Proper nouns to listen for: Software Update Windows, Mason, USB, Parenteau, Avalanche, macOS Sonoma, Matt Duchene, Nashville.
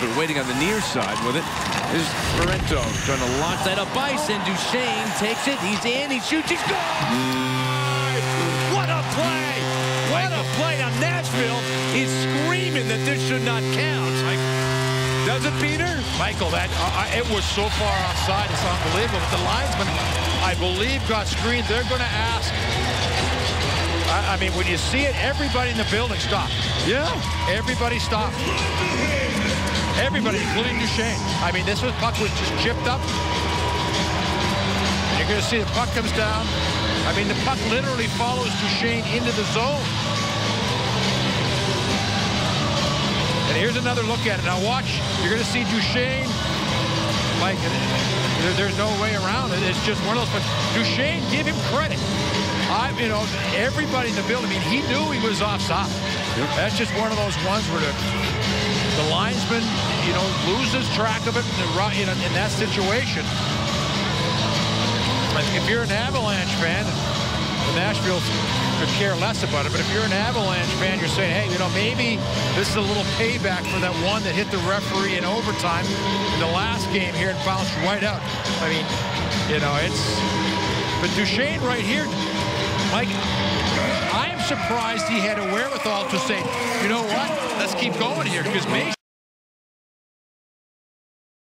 but waiting on the near side with it is Parenteau, trying to launch that up ice, and Duchene takes it. He's in, he shoots, he scores! What a play! What a play! Now Nashville is screaming that this should not count. Does it, Peter? Michael, that it was so far offside, it's unbelievable. But the linesman, I believe, got screened. They're going to ask. I mean, when you see it, everybody in the building stopped. Yeah. Everybody stopped. Everybody, including Duchene. I mean, this was puck was just chipped up. You're going to see the puck comes down. I mean, the puck literally follows Duchene into the zone. And here's another look at it. Now watch. You're going to see Duchene. Like, there's no way around it. It's just one of those. But Duchene, give him credit. You know, everybody in the building, I mean, he knew he was offside. Yep. That's just one of those ones where the linesman, you know, loses track of it in that situation. Like, if you're an Avalanche fan, the Nashville could care less about it, but if you're an Avalanche fan, you're saying, hey, you know, maybe this is a little payback for that one that hit the referee in overtime in the last game here and bounced right out. I mean, you know, it's... But Duchene right here... Mike, I am surprised he had a wherewithal to say, you know what, let's keep going here, because Mason